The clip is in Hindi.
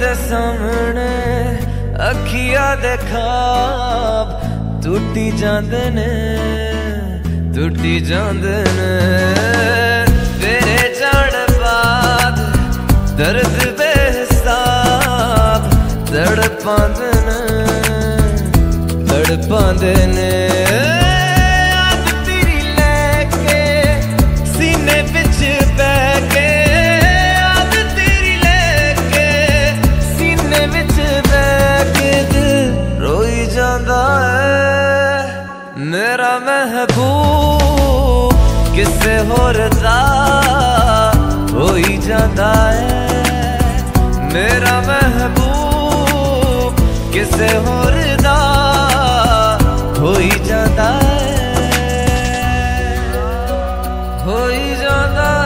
दे सामने अखियां दे खाब टूटी जांदे ने तेरे जाने बाद दर्द बेहिसाब तड़पांदे ने मेरा महबूब किसे होर दा होई जांदा है। मेरा महबूब किसे होर दा होई जांदा है, होई जांदा।